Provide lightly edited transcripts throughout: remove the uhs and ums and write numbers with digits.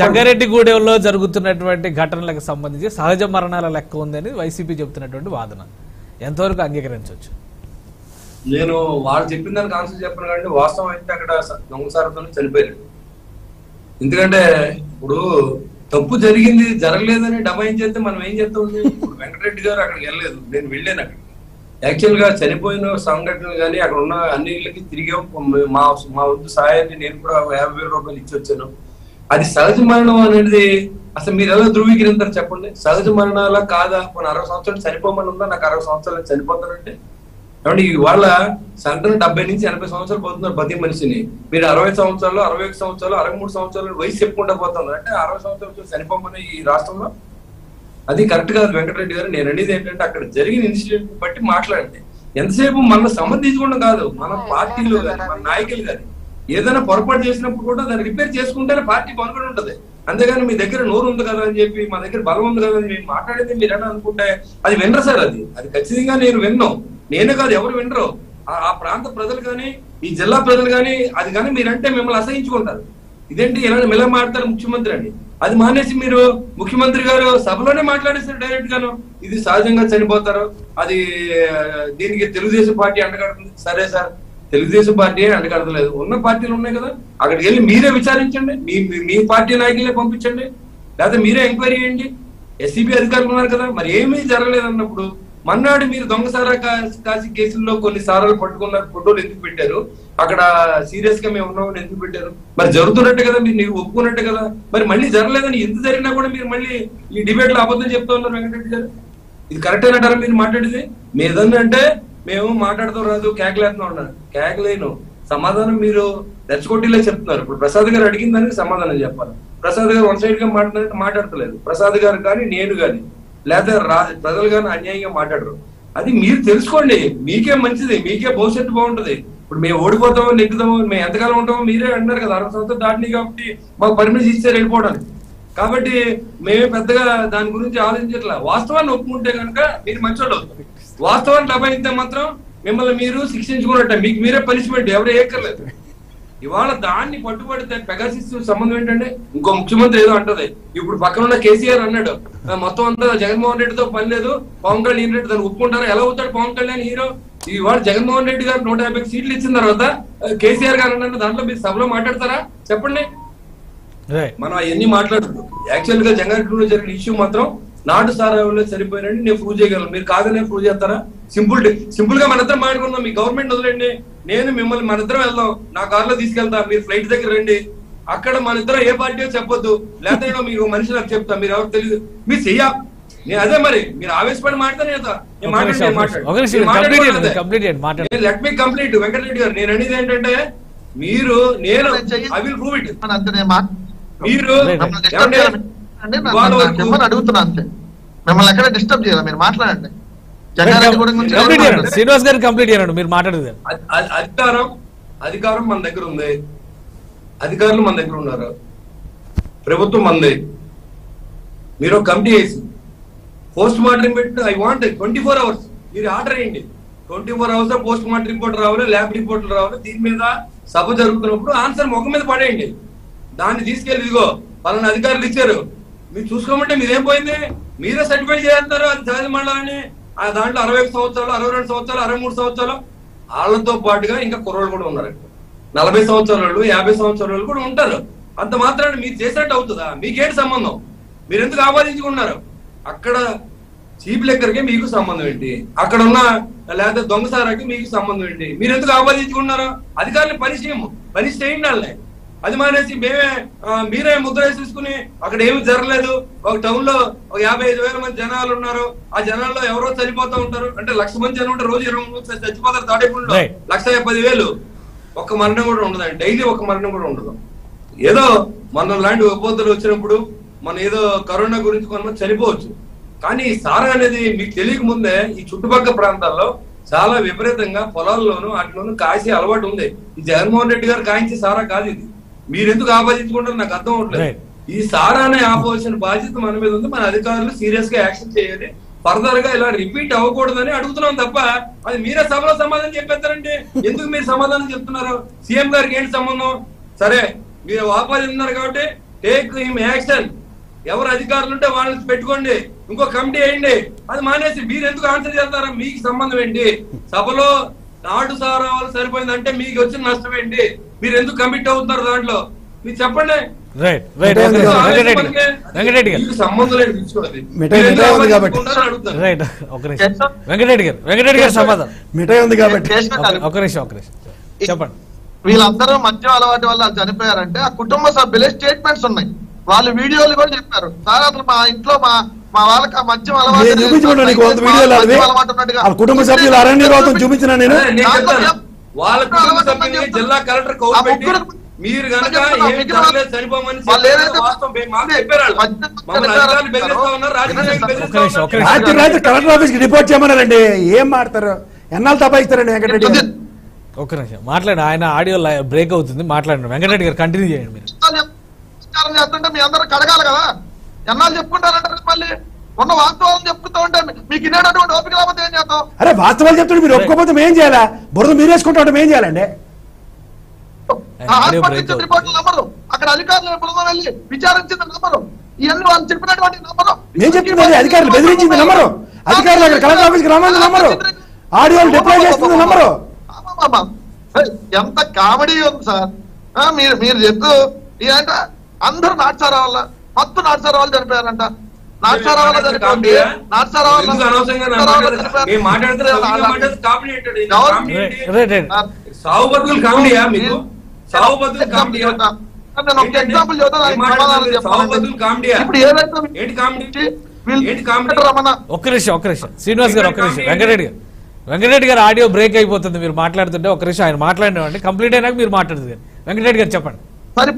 జంగారెడ్డిగూడెంలో జరుగుతున్నటువంటి ఘటనలకు సంబంధించి సహజ మరణాల లెక్క ఉందని వైసీపీ చెప్తున్నటువంటి వాదన ఎంతవరకు అంగీకరించవచ్చు? నేను వాళ్ళు చెప్పిన దానికి ఆన్సర్ చెప్పను, కానీ వాస్తవం అయితే అక్కడ సంసారంతో చనిపోయారు. ఎందుకంటే ఇప్పుడు తప్పు జరిగింది, జరగలేదని డబాయించేస్తే మనం ఏం చేస్తాం? ఇప్పుడు వెంకటరెడ్డి గారు అక్కడికి వెళ్ళలేదు, నేను వెళ్ళాను అక్కడికి. యాక్చువల్ గా చనిపోయిన సంఘటనలు కానీ అక్కడ ఉన్న అన్నిళ్ళకి తిరిగి మా వద్దు సహాయాన్ని నేను కూడా 50,000 రూపాయలు ఇచ్చి వచ్చాను. అది సహజ మరణం అనేది అసలు మీరు ఎలా ధృవీకరించారు చెప్పండి? సహజ మరణాలా కాదా? మన 60 సంవత్సరాలు చనిపోమని ఉందా? నాకు 60 సంవత్సరాలు చనిపోతానంటే ఏమంటే ఇవాళ సంతానం 70 నుంచి 80 సంవత్సరాలు పోతున్నారు ప్రతి మనిషిని. మీరు 60 సంవత్సరాలు, 61 సంవత్సరాలు, 63 సంవత్సరాలు వయసు చెప్పుకుంటా పోతున్నారు అంటే 60 సంవత్సరాలు చనిపోమని ఈ రాష్ట్రంలో అది కరెక్ట్ కాదు వెంకటరెడ్డి గారు. నేను అనేది ఏంటంటే అక్కడ జరిగిన ఇన్సిడెంట్ బట్టి మాట్లాడితే ఎంతసేపు మనం సమర్థించుకోవడం కాదు, మన పార్టీలు కానీ మన నాయకులు కానీ ఏదైనా పొరపాటు చేసినప్పుడు కూడా దాన్ని రిపేర్ చేసుకుంటేనే పార్టీ కొనుగోలు ఉంటది. అంతేగాని మీ దగ్గర నోరు ఉంది కదా అని చెప్పి మా దగ్గర బలం ఉంది కదా అని చెప్పి మాట్లాడేది మీరు ఎలా అనుకుంటే అది వినరు సార్. అది ఖచ్చితంగా నేను విన్ను, నేనే కాదు ఎవరు వినరు. ఆ ప్రాంత ప్రజలు కానీ ఈ జిల్లా ప్రజలు కానీ అది కానీ మీరంటే మిమ్మల్ని అసహించుకుంటారు. ఇదేంటి ఇలా మిల మాట్లాడారు ముఖ్యమంత్రి అండి, అది మానేసి మీరు ముఖ్యమంత్రి గారు సభలోనే మాట్లాడేసారు డైరెక్ట్ గాను. ఇది సహజంగా చనిపోతారు, అది దీనికి తెలుగుదేశం పార్టీ అంటగడుతుంది. సరే సార్, తెలుగుదేశం పార్టీ అంటగడతలేదు, ఉన్న పార్టీలు ఉన్నాయి కదా, అక్కడికి వెళ్ళి మీరే విచారించండి, మీ పార్టీ నాయకులే పంపించండి, లేకపోతే మీరే ఎంక్వైరీ చేయండి. ఎస్సీబీ అధికారులు ఉన్నారు కదా, మరి ఏమీ జరగలేదు అన్నప్పుడు మన్నాడు మీరు దొంగసారా కాసి కేసుల్లో కొన్ని సారాలు పట్టుకున్న ఫోటోలు ఎందుకు పెట్టారు? అక్కడ సీరియస్ గా మేము ఉన్నామని ఎందుకు పెట్టారు? మరి జరుగుతున్నట్టే కదా, మీరు నీకు ఒప్పుకున్నట్టే కదా, మరి మళ్ళీ జరగలేదని ఎంత జరిగినా కూడా మీరు మళ్ళీ ఈ డిబేట్ లో అబద్ధం చెప్తా ఉన్నారు వెంకటరెడ్డి గారు. ఇది కరెక్ట్ అయినట్టారా మీరు మాట్లాడేది? మీదంటే మేము మాట్లాడతాం రాదు, కేకలేస్తున్నాం అన్నారు, కేకలేను సమాధానం మీరు రెచ్చగొట్టిలే చెప్తున్నారు. ఇప్పుడు ప్రసాద్ గారు అడిగిన దానికి సమాధానం చెప్పాలి. ప్రసాద్ గారు వన్ సైడ్ గా మాట్లాడతలేదు, ప్రసాద్ గారు కానీ నేను కానీ లేదా ప్రజలు కానీ అన్యాయంగా మాట్లాడరు. అది మీరు తెలుసుకోండి, మీకే మంచిది, మీకే భవిష్యత్తు బాగుంటది. ఇప్పుడు మేము ఓడిపోతామో నెగ్గుతామో మేము ఎంతకాలం ఉంటామో మీరే అన్నారు కదా, 60 సంవత్సరాలు దాటినాయి కాబట్టి మాకు పర్మిషన్ ఇస్తే వెళ్ళిపోవడానికి. కాబట్టి మేమే పెద్దగా దాని గురించి ఆలోచించట్లా. వాస్తవాన్ని ఒప్పుకుంటే కనుక మీరు మంచి వాళ్ళు అవుతారు, వాస్తవాన్ని డబ్బైతే మాత్రం మిమ్మల్ని మీరు శిక్షించుకున్నట్టే, మీకు మీరే పనిష్మెంట్, ఎవరు ఏకర్లేదు. ఇవాళ దాన్ని పట్టుబడితే పెగాసిస్ సంబంధం ఏంటంటే ఇంకో ముఖ్యమంత్రి ఏదో అంటది. ఇప్పుడు పక్కన ఉన్న కేసీఆర్ అన్నాడు మొత్తం అంతా జగన్మోహన్ రెడ్డితో పని లేదు, పవన్ కళ్యాణ్ రెడ్డి దాన్ని ఒప్పుకుంటారా? ఎలా అవుతాడు పవన్ కళ్యాణ్ హీరో? ఇవాళ జగన్మోహన్ రెడ్డి గారు 150 సీట్లు ఇచ్చిన తర్వాత కేసీఆర్ గారు అన్నారు, దాంట్లో మీరు సభలో మాట్లాడతారా చెప్పండి? మనం అవన్నీ మాట్లాడుతున్నాం. యాక్చువల్ గా జంగారెడ్డిలో జరిగిన ఇష్యూ మాత్రం నాటు సారాలో సరిపోయినండి, నేను ప్రూవ్ చేయగలను. మీరు కాదనే ప్రూవ్ చేస్తారా? సింపుల్ గా మనందరం మాట్లాడుకుందాం, మీ గవర్నమెంట్ వదిలేండి, నేను మిమ్మల్ని మనిద్దరం వెళ్దాం, నా కారులో తీసుకెళ్తా, మీరు ఫ్లైట్ దగ్గర రండి, అక్కడ మనిద్దరం ఏ పార్టీ చెప్పొద్దు, లేకపోతే మీకు మనిషి నాకు చెప్తా, మీరు ఎవరు తెలియదు, మీరు చెయ్య. నేను అదే మరి మీరు ఆవేశపడి మాట్లాడతాను. లెట్ మీ కంప్లీట్ వెంకటరెడ్డి గారు. నేను అనేది ఏంటంటే మీరు నేను ఐ విల్ ప్రూవ్ ఇట్. మీరు అధికారం మన దగ్గర ఉంది, అధికారులు మన దగ్గర ఉన్నారు, ప్రభుత్వం మంది. మీరు కమిటీ చేసి post mortem report I want 24 hours మీరు ఆర్డర్ అయ్యండి. 24 అవర్స్ పోస్ట్ మార్టం రిపోర్ట్ రావాలి, ల్యాబ్ రిపోర్ట్లు రావాలి. దీని మీద సభ జరుగుతున్నప్పుడు ఆన్సర్ ముఖం మీద పడేయండి. దాన్ని తీసుకెళ్ళి ఇదిగో వాళ్ళని అధికారులు ఇచ్చారు, మీరు చూసుకోమంటే మీరేం పోయింది? మీరే సర్టిఫై చేస్తారు అది సహజ మండలని. ఆ దాంట్లో 61 సంవత్సరాలు, 62 సంవత్సరాలు, 63 సంవత్సరాలు వాళ్ళతో పాటుగా ఇంకా కుర్రోళ్ళు కూడా ఉన్నారు, 40 సంవత్సరాలు, 50 సంవత్సరాలు కూడా ఉంటారు. అంత మాత్రాన్ని మీరు చేసినట్టు అవుతుందా? మీకేంటి సంబంధం? మీరు ఎందుకు ఆపాదించుకున్నారు? అక్కడ చీప్ లెక్కర్కి మీకు సంబంధం ఏంటి? అక్కడ ఉన్న లేకపోతే దొంగసారాకి మీకు సంబంధం ఏంటి? మీరు ఎందుకు ఆపాదించుకున్నారు? అధికారులు పని చేయండి వాళ్ళని. అది మానేసి మేమే మీరే ముద్ర వేసేసుకుని అక్కడ ఏమి జరగలేదు, ఒక టౌన్ లో 55,000 మంది జనాలు ఉన్నారు, ఆ జనాల్లో ఎవరో చనిపోతా ఉంటారు అంటే 1,00,000 మంది జనం ఉంటే రోజు 20 మంది చచ్చిపోతారు. తాడేపూడిలో 1,10,000 ఒక మరణం కూడా ఉండదు, డైలీ ఒక మరణం కూడా ఉండదు. ఏదో మనం లాంటి విపత్తులు వచ్చినప్పుడు మనం ఏదో కరోనా గురించి కొంత చనిపోవచ్చు, కానీ సారా అనేది మీకు తెలియక ముందే ఈ చుట్టుపక్కల ప్రాంతాల్లో చాలా విపరీతంగా పొలాల్లోనూ వాటిలోనూ కాసే అలవాటు ఉంది. ఈ జగన్మోహన్ రెడ్డి గారు కాయించే సారా కాదు ఇది. మీరెందుకు ఆపాదించుకుంటారు నాకు అర్థం అవట్లేదు. ఈ సారానే ఆపవలసిన బాధ్యత మన మీద ఉంది, మన అధికారులు సీరియస్ గా యాక్షన్ చేయాలి. ఫర్దర్ గా ఇలా రిపీట్ అవ్వకూడదని అడుగుతున్నాం తప్ప అది మీరే సభలో సమాధానం చెప్పేస్తారంటే ఎందుకు మీరు సమాధానం చెప్తున్నారు? సీఎం గారికి ఏంటి సంబంధం? సరే మీరు ఆపాదిస్తున్నారు కాబట్టి టేక్ హిమ్ యాక్షన్. ఎవరు అధికారులు ఉంటే వాళ్ళని పెట్టుకోండి, ఇంకో కమిటీ వేయండి, అది మానేసి మీరు ఎందుకు ఆన్సర్ చేస్తారా? మీకు సంబంధం ఏంటి? సభలో నాటు సారా వాళ్ళు సరిపోయిందంటే మీకు వచ్చిన నష్టం ఏంటి? మీరు ఎందుకు కమిట్ అవుతారు దాంట్లో? మీరు చెప్పండి. వీళ్ళందరూ మధ్య అలవాటు వల్ల చనిపోయారంటే ఆ కుటుంబ సభ్యులే స్టేట్మెంట్స్ ఉన్నాయి, వాళ్ళు వీడియోలు కూడా చెప్పారు. సార్ అసలు మా ఇంట్లో మా మా వాళ్ళకి ఆ మద్యం అలవాటు చూపించిన జిల్లా కలెక్టర్ మీరు కనుక సరిపోమని కలెక్టర్ ఆఫీస్ కి రిపోర్ట్ చేయమన్నారండి. ఏం మాట్లాడతారు? ఎన్నాళ్ళు తపాయిస్తారండి వెంకటరెడ్డి గారు? ఒక నిమిషం మాట్లాడండి, ఆయన ఆడియో బ్రేక్ అవుతుంది, మాట్లాడండి వెంకటరెడ్డి గారు, కంటిన్యూ చేయండి. మీరు చేస్తుంటే మీ అందరూ కడగాలి కదా, ఎన్నాళ్ళు చెప్పుకుంటారంటారు? మళ్ళీ ఉన్న వాస్తవాలను చెప్పుకుంటూ ఉంటే మీకు ఇనేటటువంటి ఓపిక లేకపోతే ఏం చేస్తాం? అరే వాస్తవాలు చెప్తుంటే మీరు ఒప్పుకోకపోతే ఏం చేయాలా? బురద మీరేసుకుంటాం, ఏం చేయాలండి? అక్కడ అధికారులు బృందం వెళ్ళి విచారించిన నమ్మరు, ఇవన్నీ వాళ్ళు చెప్పినటువంటి నమ్మరు. నేను చెప్పినది అధికారులు బెదిరించింది నమ్మరు, అధికారులు అక్కడ కలెక్టర్ ఆఫీస్ రామని నమ్మరు, ఆడియోలు డిప్లై చేస్తుంది నమ్మరు. ఎంత కామెడీ ఉంది సార్ మీరు మీరు చెప్తూ. ఇదంటే అందరు నాటసారావాళ్ళ మొత్తం నాటసారావాళ్ళు చనిపోయారంట, నాటసారావాళ్ళ చనిపోయింది, నాటసారావాళ్ళు వెంకటరెడ్డి గారు ఆడియో బ్రేక్ అయిపోతుంది, మీరు మాట్లాడుతుంటే ఒక నిమిషం ఆయన మాట్లాడినండి, కంప్లీట్ అయినాక మీరు మాట్లాడుతుంది. వెంకటరెడ్డి గారు చెప్పండి. సరే,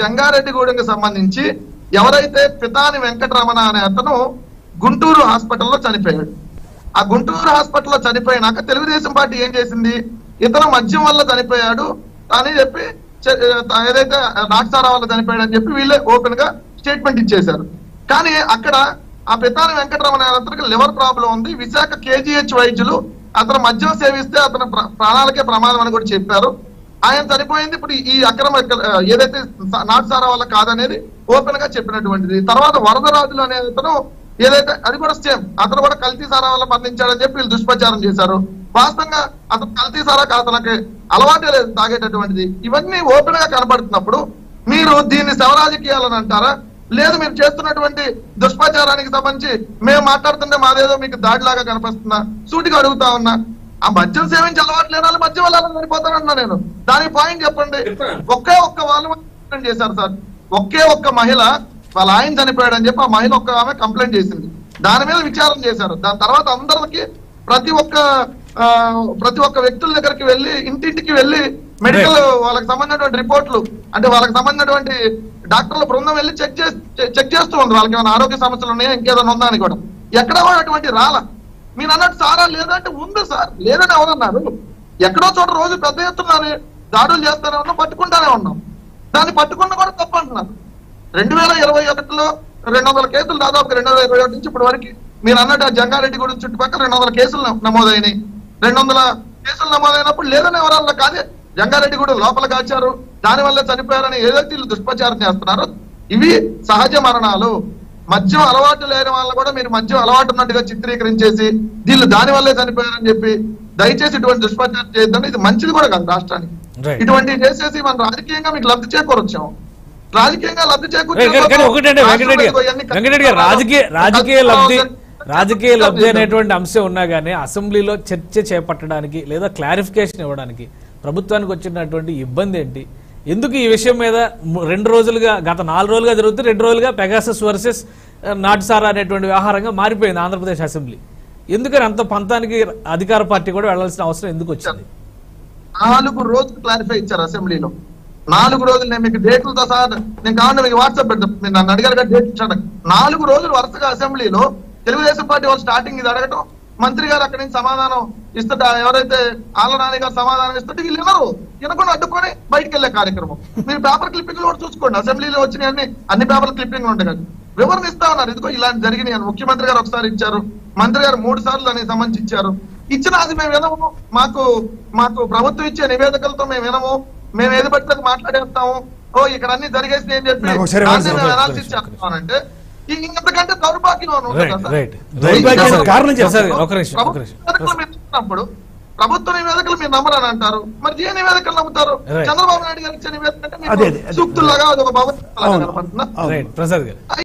జంగారెడ్డిగూడెంకి సంబంధించి ఎవరైతే పితాని వెంకటరమణ అనే అతను గుంటూరు హాస్పిటల్లో చనిపోయాడు. ఆ గుంటూరు హాస్పిటల్లో చనిపోయినాక తెలుగుదేశం పార్టీ ఏం చేసింది? ఇతను మద్యం వల్ల చనిపోయాడు అని చెప్పి, ఏదైతే నాగసారావు వల్ల చనిపోయాడు అని చెప్పి వీళ్ళే ఓపెన్ గా స్టేట్మెంట్ ఇచ్చేశారు. కానీ అక్కడ ఆ పితాని వెంకటరమణ అతనికి లివర్ ప్రాబ్లం ఉంది, విశాఖ KGH వైద్యులు అతను మద్యం సేవిస్తే అతను ప్రాణాలకే ప్రమాదం అని కూడా చెప్పారు. ఆయన చనిపోయింది ఇప్పుడు ఈ అక్రమ ఏదైతే నాగసారావు వల్ల కాదనేది ఓపెన్ గా చెప్పినటువంటిది. తర్వాత వరదరాజులు అనే అతను ఏదైతే అది కూడా సేమ్, అతను కూడా కల్తీ సారా వల్ల మరణించాడని చెప్పి వీళ్ళు దుష్ప్రచారం చేశారు. వాస్తవంగా అతను కల్తీ సారా అతనికి అలవాటే లేదు తాగేటటువంటిది. ఇవన్నీ ఓపెన్ గా కనబడుతున్నప్పుడు మీరు దీన్ని శవరాజకీయాలని అంటారా? లేదు, మీరు చేస్తున్నటువంటి దుష్ప్రచారానికి సంబంధించి మేము మాట్లాడుతుంటే మాదేదో మీకు దాడిలాగా కనిపిస్తున్నా? సూటిగా అడుగుతా ఉన్నా, ఆ మద్యం సేవించి అలవాటు లేని వాళ్ళు మద్యం వల్ల చనిపోతానన్నా నేను, దానికి పాయింట్ చెప్పండి. ఒకే ఒక్క వాళ్ళు చేశారు సార్, ఒకే ఒక్క మహిళ వాళ్ళ ఆయన చనిపోయాడు అని చెప్పి ఆ మహిళ ఒక్క ఆమె కంప్లైంట్ చేసింది, దాని మీద విచారణ చేశారు. దాని తర్వాత అందరికి ప్రతి ఒక్క వ్యక్తుల దగ్గరికి వెళ్ళి ఇంటింటికి వెళ్ళి మెడికల్ వాళ్ళకి సంబంధించినటువంటి రిపోర్ట్లు, అంటే వాళ్ళకి సంబంధించినటువంటి డాక్టర్ల బృందం వెళ్ళి చెక్ చేస్తూ ఉంటారు, వాళ్ళకి ఏమైనా ఆరోగ్య సమస్యలు ఉన్నాయా, ఇంకేదైనా ఉందా అని కూడా. ఎక్కడ కూడా అటువంటి రాలా. మీరు అన్నట్టు సారా లేదంటే ఉంది సార్, లేదని ఎవరన్నారు? ఎక్కడో చోట రోజు పెద్ద ఎత్తున్నారు, దాడులు చేస్తానే ఉన్నాం, పట్టుకుంటానే ఉన్నాం, దాన్ని పట్టుకున్న కూడా తప్పు అంటున్నారు. 2021లో 200 కేసులు, దాదాపు 2021 నుంచి ఇప్పటి వరకు మీరు అన్నట్టు జంగారెడ్డి గూడెం చుట్టుపక్కల 200 కేసులు నమోదైనాయి. 200 కేసులు నమోదైనప్పుడు లేదని ఎవరన్నా కాదే, జంగారెడ్డి గూడెం లోపల కాచారు, దాని వల్ల చనిపోయారని ఏదైతే వీళ్ళు దుష్ప్రచారం చేస్తున్నారు. ఇవి సహజ మరణాలు. మద్యం అలవాటు లేని వాళ్ళు కూడా మీరు మద్యం అలవాటు ఉన్నట్టుగా చిత్రీకరించేసి వీళ్ళు దాని వల్లే చనిపోయారని చెప్పి, దయచేసి ఇటువంటి దుష్ప్రచారం చేయొద్దని. ఇది మంచిది కూడా కాదు రాష్ట్రానికి. ఇటువంటివి చేసేసి మనం రాజకీయంగా మీకు లబ్ధి చేకూరొచ్చాము, రాజకీయంగా లబ్ధి చేకూర్చే రాజకీయ లబ్ధి అనేటువంటి అంశం ఉన్నా గానీ అసెంబ్లీలో చర్చ చేపట్టడానికి లేదా క్లారిఫికేషన్ ఇవ్వడానికి ప్రభుత్వానికి వచ్చినటువంటి ఇబ్బంది ఏంటి? ఎందుకు ఈ విషయం మీద 2 రోజులుగా, గత 4 రోజులుగా జరుగుతుంది, 2 రోజులుగా పెగాసస్ వర్సెస్ నాటుసారా అనేటువంటి వ్యవహారంగా మారిపోయింది ఆంధ్రప్రదేశ్ అసెంబ్లీ. ఎందుకని అంత పంతానికి అధికార పార్టీ కూడా వెళ్లాల్సిన అవసరం ఎందుకు వచ్చింది? 4 రోజులు క్లారిఫై ఇచ్చారు అసెంబ్లీలో, 4 రోజులు. నేను మీకు డేట్లతో సహా నేను కావాలంటే మీకు వాట్సాప్ పెడతాను, మీరు నన్ను అడిగారు డేట్ ఇచ్చాను. 4 రోజులు వరుసగా అసెంబ్లీలో తెలుగుదేశం పార్టీ వాళ్ళు స్టార్టింగ్ ఇది అడగటం, మంత్రి గారు అక్కడి నుంచి సమాధానం ఇస్తుంటే ఎవరైతే ఆళ్ళ నాని గారు సమాధానం ఇస్తుంటే వీళ్ళు ఎవరు వినకుండా అడ్డుకొని బయటకు వెళ్ళే కార్యక్రమం. మీరు పేపర్ క్లిప్పింగ్లు కూడా చూసుకోండి, అసెంబ్లీలో వచ్చిన అన్ని పేపర్ క్లిప్పింగ్ ఉంటాయి కదా, వివరణ ఇస్తా ఉన్నారు. ఇదిగో ఇలాంటి జరిగినాయి అని ముఖ్యమంత్రి గారు ఒకసారి ఇచ్చారు, మంత్రి గారు 3 సార్లు దానికి సంబంధించి ఇచ్చారు. ఇచ్చిన అది మేము వినము, మాకు ప్రభుత్వం ఇచ్చే నివేదికలతో మేము వినము, మేము ఏది పట్టిన మాట్లాడేస్తాము, ఓ ఇక్కడ అన్ని జరిగేసి అని చెప్పి నేను అనాలిసిస్ చేస్తానంటే ఇంతకంటే దౌర్భాగ్యం ఉన్నప్పుడు ప్రభుత్వ నివేదికలు మీరు నమ్మరని అంటారు. మరి ఏ నివేదికలు నమ్ముతారు? చంద్రబాబు నాయుడు గారు ఇచ్చే నివేదిక అంటే సూక్తుల్లాగా అది ఒక భావన